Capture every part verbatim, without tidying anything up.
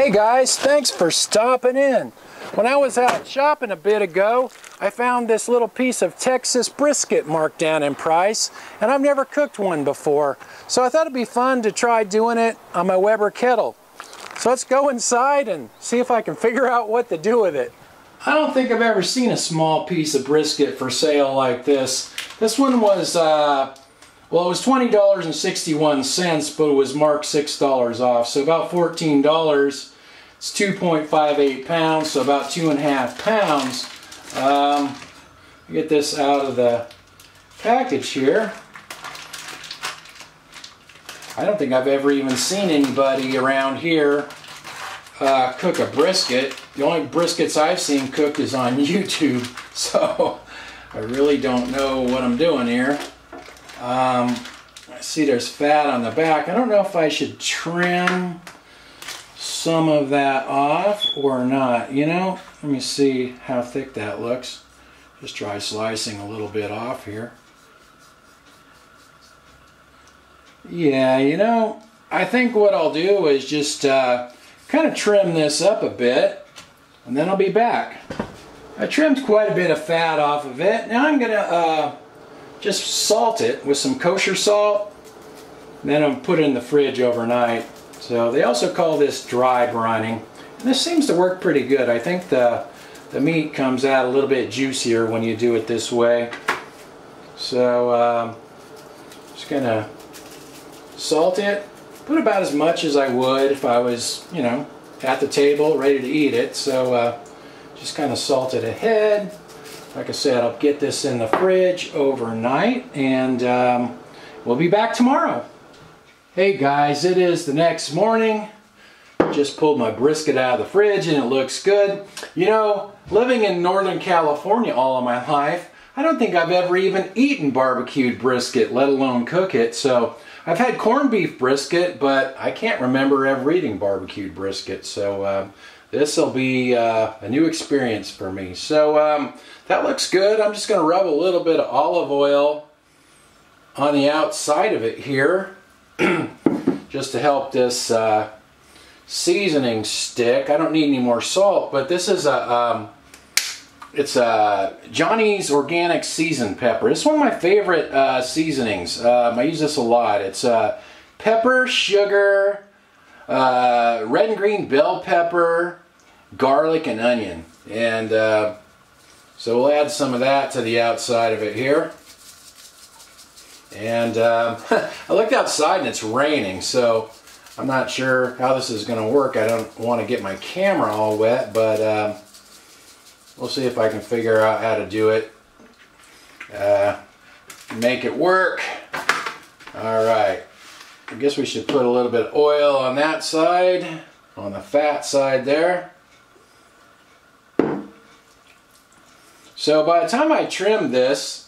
Hey guys, thanks for stopping in. When I was out shopping a bit ago, I found this little piece of Texas brisket marked down in price, and I've never cooked one before. So I thought it'd be fun to try doing it on my Weber kettle. So let's go inside and see if I can figure out what to do with it. I don't think I've ever seen a small piece of brisket for sale like this. This one was, uh, well, it was twenty dollars and sixty-one cents, but it was marked six dollars off, so about fourteen dollars. It's two point five eight pounds, so about two and a half pounds. Um, get this out of the package here. I don't think I've ever even seen anybody around here uh, cook a brisket. The only briskets I've seen cooked is on YouTube, so I really don't know what I'm doing here. Um, I see there's fat on the back. I don't know if I should trim some of that off or not. You know, let me see how thick that looks. Just try slicing a little bit off here. Yeah, you know, I think what I'll do is just uh, kind of trim this up a bit, and then I'll be back. I trimmed quite a bit of fat off of it. Now I'm gonna uh, just salt it with some kosher salt, and then I'll put it in the fridge overnight. So they also call this dry brining. And this seems to work pretty good. I think the, the meat comes out a little bit juicier when you do it this way. So um, just gonna salt it, put about as much as I would if I was, you know, at the table ready to eat it. So uh, just kind of salt it ahead. Like I said, I'll get this in the fridge overnight, and um, we'll be back tomorrow. Hey guys, it is the next morning. Just pulled my brisket out of the fridge and it looks good. You know, living in Northern California all of my life, I don't think I've ever even eaten barbecued brisket, let alone cook it. So I've had corned beef brisket, but I can't remember ever eating barbecued brisket. So uh, this will be uh, a new experience for me. So um, that looks good. I'm just going to rub a little bit of olive oil on the outside of it here, just to help this uh, seasoning stick. I don't need any more salt, but this is a um, it's a Johnny's Organic Seasoned Pepper. It's one of my favorite uh, seasonings. Um, I use this a lot. It's uh, pepper, sugar, uh, red and green bell pepper, garlic, and onion. And uh, so we'll add some of that to the outside of it here. And um, I looked outside and it's raining, so I'm not sure how this is going to work. I don't want to get my camera all wet, but um, we'll see if I can figure out how to do it. Uh, make it work. All right. I guess we should put a little bit of oil on that side, on the fat side there. So by the time I trimmed this,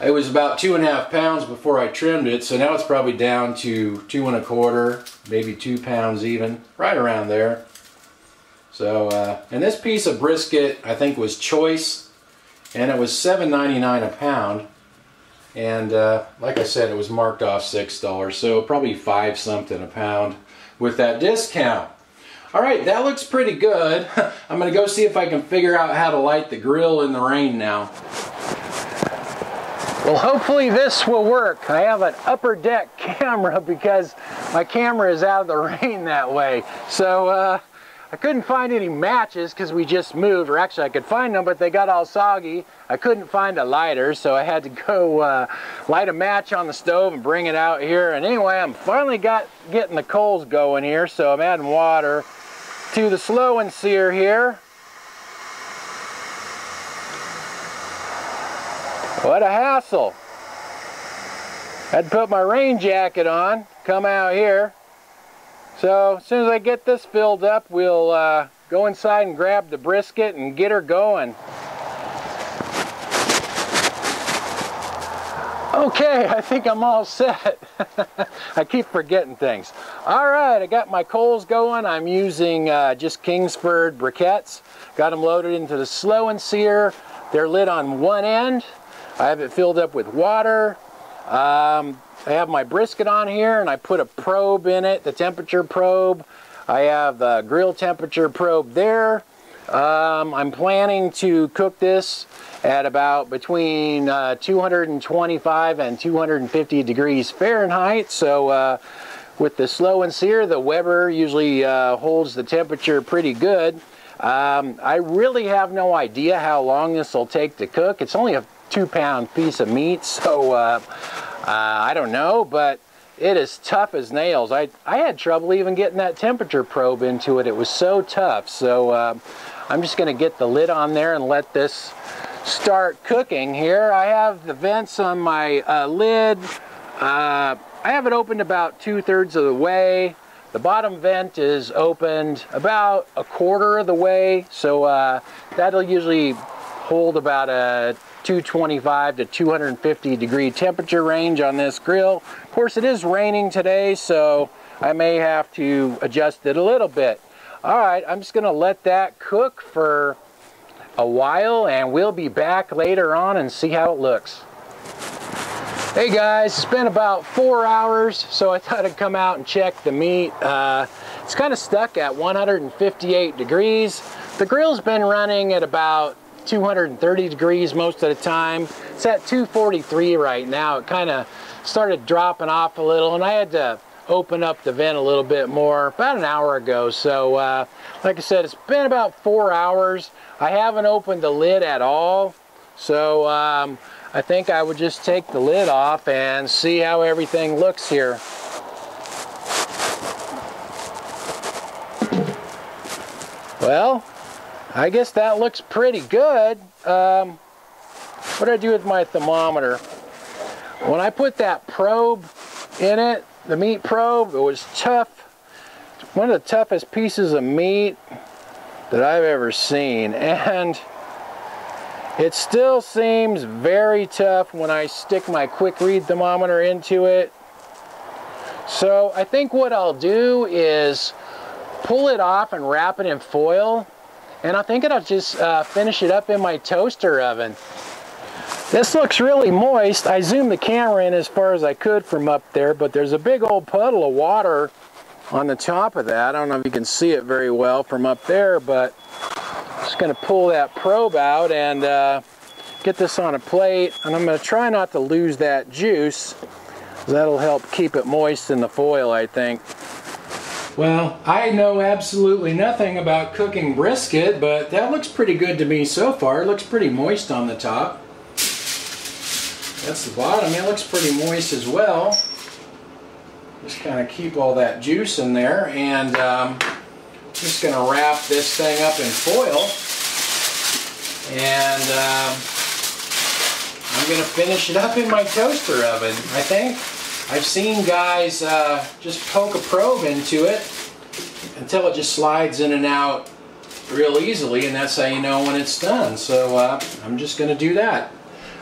it was about two and a half pounds before I trimmed it, so now it's probably down to two and a quarter, maybe two pounds even, right around there. So, uh, and this piece of brisket I think was choice, and it was seven ninety-nine a pound, and uh, like I said, it was marked off six dollars, so probably five something a pound with that discount. All right, that looks pretty good. I'm gonna go see if I can figure out how to light the grill in the rain now. Well, hopefully this will work. I have an upper deck camera because my camera is out of the rain that way. So uh, I couldn't find any matches because we just moved, or actually I could find them, but they got all soggy. I couldn't find a lighter, so I had to go uh, light a match on the stove and bring it out here. And anyway, I'm finally got getting the coals going here, so I'm adding water to the Slow 'N Sear here. What a hassle. I'd put my rain jacket on, come out here. So as soon as I get this filled up, we'll uh, go inside and grab the brisket and get her going. Okay, I think I'm all set. I keep forgetting things. All right, I got my coals going. I'm using uh, just Kingsford briquettes. Got them loaded into the Slow 'N Sear. They're lit on one end. I have it filled up with water. Um, I have my brisket on here and I put a probe in it, the temperature probe. I have the grill temperature probe there. Um, I'm planning to cook this at about between uh, two hundred twenty-five and two hundred fifty degrees Fahrenheit. So uh, with the Slow 'N Sear, the Weber usually uh, holds the temperature pretty good. Um, I really have no idea how long this will take to cook. It's only a two pound piece of meat, so uh, uh, I don't know, but it is tough as nails. I, I had trouble even getting that temperature probe into it. It was so tough. So uh, I'm just gonna get the lid on there and let this start cooking here. I have the vents on my uh, lid. Uh, I have it opened about two thirds of the way. The bottom vent is opened about a quarter of the way, so uh, that'll usually hold about a two twenty-five to two hundred fifty degree temperature range on this grill. Of course, it is raining today, so I may have to adjust it a little bit. All right, I'm just gonna let that cook for a while and we'll be back later on and see how it looks. Hey guys, it's been about four hours, so I thought I'd come out and check the meat. Uh, it's kind of stuck at one hundred fifty-eight degrees. The grill's been running at about two hundred thirty degrees most of the time. It's at two forty-three right now. It kind of started dropping off a little, and I had to open up the vent a little bit more about an hour ago. So uh, like I said, it's been about four hours. I haven't opened the lid at all, so um, I think I would just take the lid off and see how everything looks here. Well, I guess that looks pretty good. Um, what did I do with my thermometer? When I put that probe in it, the meat probe, it was tough. One of the toughest pieces of meat that I've ever seen. And it still seems very tough when I stick my quick read thermometer into it. So I think what I'll do is pull it off and wrap it in foil. And I'm thinking I'll just uh, finish it up in my toaster oven. This looks really moist. I zoomed the camera in as far as I could from up there, but there's a big old puddle of water on the top of that. I don't know if you can see it very well from up there, but just going to pull that probe out and uh, get this on a plate, and I'm going to try not to lose that juice. That'll help keep it moist in the foil, I think. Well, I know absolutely nothing about cooking brisket, but that looks pretty good to me so far. It looks pretty moist on the top. That's the bottom. It looks pretty moist as well. Just kind of keep all that juice in there, and um, just going to wrap this thing up in foil, and um, I'm going to finish it up in my toaster oven, I think. I've seen guys uh, just poke a probe into it until it just slides in and out real easily, and that's how you know when it's done. So uh, I'm just going to do that.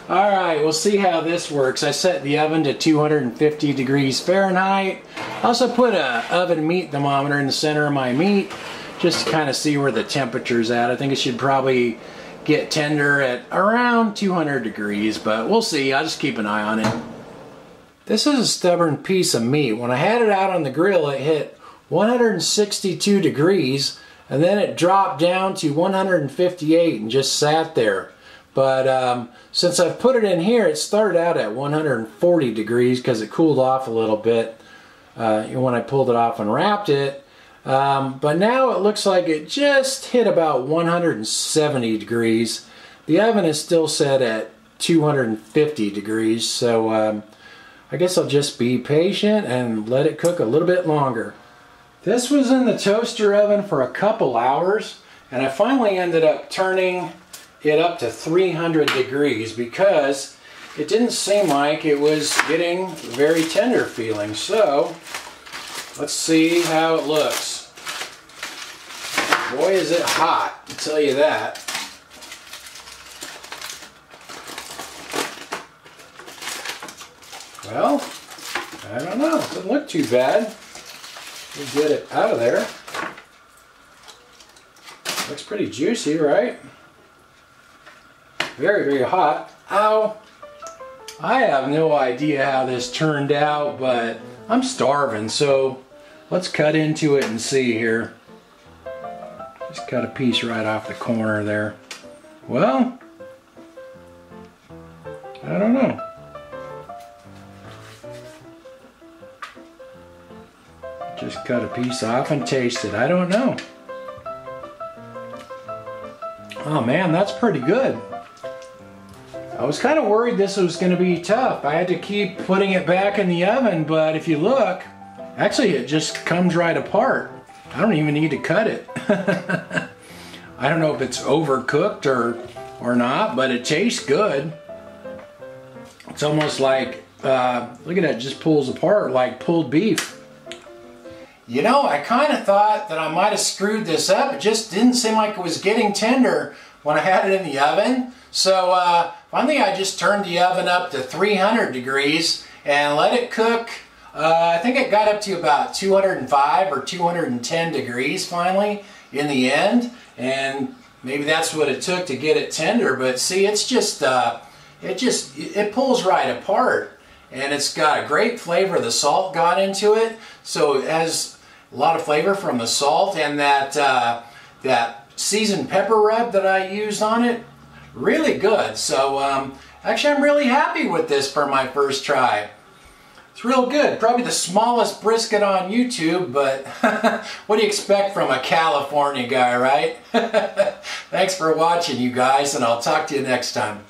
All right, we'll see how this works. I set the oven to two hundred fifty degrees Fahrenheit. I also put an oven meat thermometer in the center of my meat just to kind of see where the temperature's at. I think it should probably get tender at around two hundred degrees, but we'll see. I'll just keep an eye on it. This is a stubborn piece of meat. When I had it out on the grill, it hit one hundred sixty-two degrees, and then it dropped down to one hundred fifty-eight and just sat there. But um, since I put it in here, it started out at one hundred forty degrees because it cooled off a little bit uh, when I pulled it off and wrapped it. Um, but now it looks like it just hit about one hundred seventy degrees. The oven is still set at two hundred fifty degrees, so um, I guess I'll just be patient and let it cook a little bit longer. This was in the toaster oven for a couple hours, and I finally ended up turning it up to three hundred degrees because it didn't seem like it was getting very tender feeling. So let's see how it looks. Boy, is it hot, I'll tell you that. Well, I don't know, it doesn't look too bad. We'll get it out of there. Looks pretty juicy, right? Very, very hot. Ow! I have no idea how this turned out, but I'm starving, so let's cut into it and see here. Just cut a piece right off the corner there. Well, I don't know. Just cut a piece off and taste it. I don't know. Oh man, that's pretty good. I was kind of worried this was going to be tough. I had to keep putting it back in the oven, but if you look, actually it just comes right apart. I don't even need to cut it. I don't know if it's overcooked or, or not, but it tastes good. It's almost like, uh, look at that, it just pulls apart like pulled beef. You know, I kind of thought that I might have screwed this up. It just didn't seem like it was getting tender when I had it in the oven. So uh, one thing, I just turned the oven up to three hundred degrees and let it cook. Uh, I think it got up to about two hundred five or two hundred ten degrees finally in the end, and maybe that's what it took to get it tender. But see, it's just uh, it just it pulls right apart, and it's got a great flavor. The salt got into it, so it has a lot of flavor from the salt, and that uh, that seasoned pepper rub that I used on it. Really good. So um, actually I'm really happy with this for my first try. It's real good. Probably the smallest brisket on YouTube, but what do you expect from a California guy, right? Thanks for watching, you guys, and I'll talk to you next time.